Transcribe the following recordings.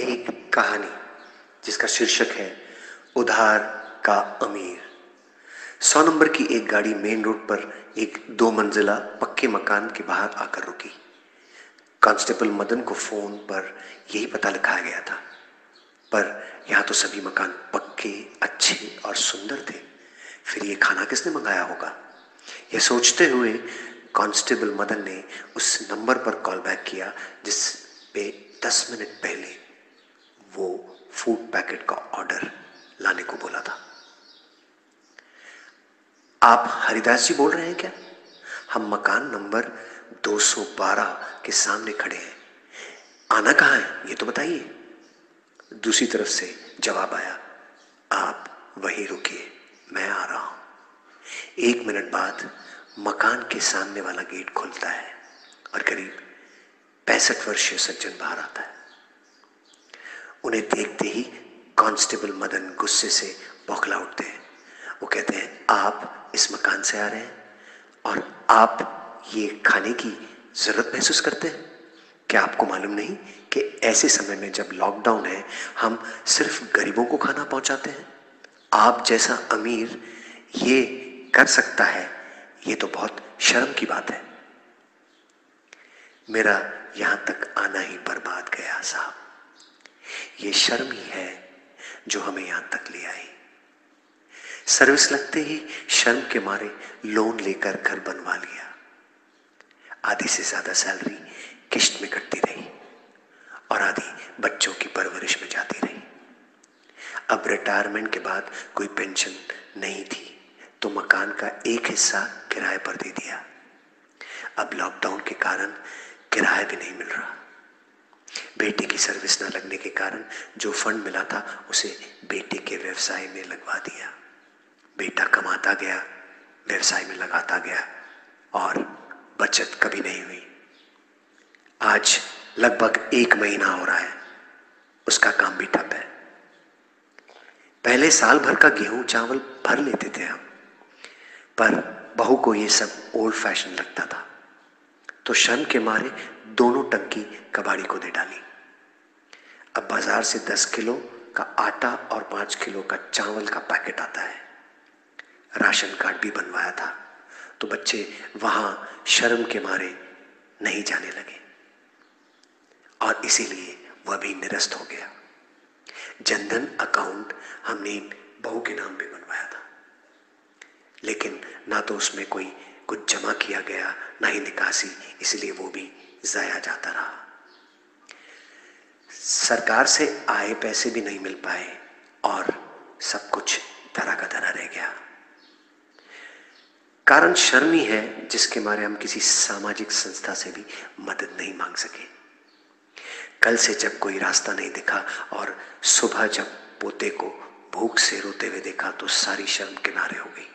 एक कहानी जिसका शीर्षक है उधार का अमीर। 100 नंबर की एक गाड़ी मेन रोड पर एक 2 मंजिला पक्के मकान के बाहर आकर रुकी। कांस्टेबल मदन को फोन पर यही पता लिखाया गया था, पर यहाँ तो सभी मकान पक्के, अच्छे और सुंदर थे। फिर ये खाना किसने मंगाया होगा, यह सोचते हुए कांस्टेबल मदन ने उस नंबर पर कॉल बैक किया जिस पे 10 मिनट पहले वो फूड पैकेट का ऑर्डर लाने को बोला था। आप हरिदास जी बोल रहे हैं क्या? हम मकान नंबर 212 के सामने खड़े हैं, आना कहाँ है ये तो बताइए। दूसरी तरफ से जवाब आया, आप वहीं रुकिए, मैं आ रहा हूँ। 1 मिनट बाद मकान के सामने वाला गेट खुलता है और करीब 65 वर्षीय सज्जन बाहर आता है। उन्हें देखते ही कांस्टेबल मदन गुस्से से बौखला उठते हैं। वो कहते हैं, आप इस मकान से आ रहे हैं और आप ये खाने की जरूरत महसूस करते हैं? क्या आपको मालूम नहीं कि ऐसे समय में जब लॉकडाउन है हम सिर्फ गरीबों को खाना पहुंचाते हैं? आप जैसा अमीर ये कर सकता है, ये तो बहुत शर्म की बात है। मेरा यहां तक आना ही बर्बाद गया साहब, ये शर्म ही है जो हमें यहां तक ले आई। सर्विस लगते ही शर्म के मारे लोन लेकर घर बनवा लिया। आधी से ज्यादा सैलरी किश्त में कटती रही और आधी बच्चों की परवरिश में जाती रही। अब रिटायरमेंट के बाद कोई पेंशन नहीं थी तो मकान का एक हिस्सा किराए पर दे दिया। अब लॉकडाउन के कारण किराया भी नहीं मिल रहा। बेटे की सर्विस न लगने के कारण जो फंड मिला था उसे बेटे के व्यवसाय में लगवा दिया। बेटा कमाता गया, व्यवसाय में लगाता गया और बचत कभी नहीं हुई। आज लगभग 1 महीना हो रहा है उसका काम भी ठप है। पहले साल भर का गेहूं चावल भर लेते थे हम, पर बहू को ये सब ओल्ड फैशन लगता था तो शर्म के मारे दोनों टंकी कबाड़ी को दे डाली। अब बाजार से 10 किलो का आटा और 5 किलो का चावल का पैकेट आता है। राशन कार्ड भी बनवाया था तो बच्चे वहां शर्म के मारे नहीं जाने लगे और इसीलिए वह भी निरस्त हो गया। जनधन अकाउंट हमने बहू के नाम पे बनवाया था, लेकिन ना तो उसमें कोई कुछ जमा किया गया ना ही निकासी, इसलिए वो भी जाया जाता रहा। सरकार से आए पैसे भी नहीं मिल पाए और सब कुछ धरा का धरा रह गया। कारण शर्म ही है जिसके मारे हम किसी सामाजिक संस्था से भी मदद नहीं मांग सके। कल से जब कोई रास्ता नहीं दिखा और सुबह जब पोते को भूख से रोते हुए देखा तो सारी शर्म किनारे हो गई।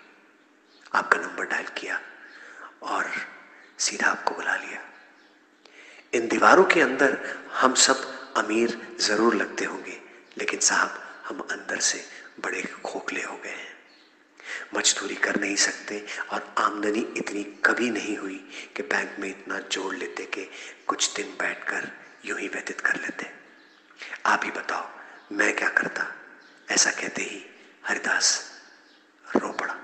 आपका नंबर डायल किया और सीधा आपको बुला लिया। इन दीवारों के अंदर हम सब अमीर जरूर लगते होंगे, लेकिन साहब हम अंदर से बड़े खोखले हो गए हैं। मजदूरी कर नहीं सकते और आमदनी इतनी कभी नहीं हुई कि बैंक में इतना जोड़ लेते कि कुछ दिन बैठकर यूं ही व्यतीत कर लेते। आप ही बताओ मैं क्या करता। ऐसा कहते ही हरिदास रो पड़ा।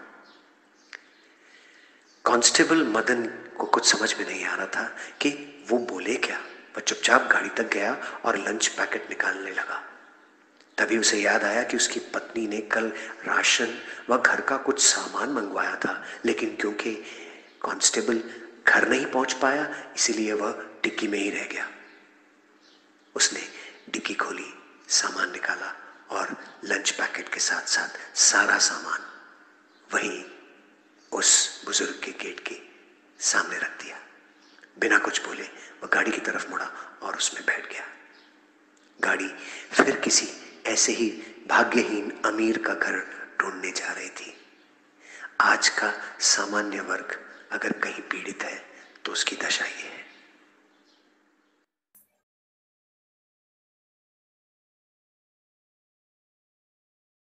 कांस्टेबल मदन को कुछ समझ में नहीं आ रहा था कि वो बोले क्या। वह चुपचाप गाड़ी तक गया और लंच पैकेट निकालने लगा। तभी उसे याद आया कि उसकी पत्नी ने कल राशन व घर का कुछ सामान मंगवाया था, लेकिन क्योंकि कांस्टेबल घर नहीं पहुंच पाया इसीलिए वह डिक्की में ही रह गया। उसने डिक्की खोली, सामान निकाला और लंच पैकेट के साथ साथ सारा सामान वहीं उस बुजुर्ग के गेट के सामने रख दिया। बिना कुछ बोले वह गाड़ी की तरफ मुड़ा और उसमें बैठ गया। गाड़ी फिर किसी ऐसे ही भाग्यहीन अमीर का घर ढूंढने जा रही थी। आज का सामान्य वर्ग अगर कहीं पीड़ित है तो उसकी दशा ये है।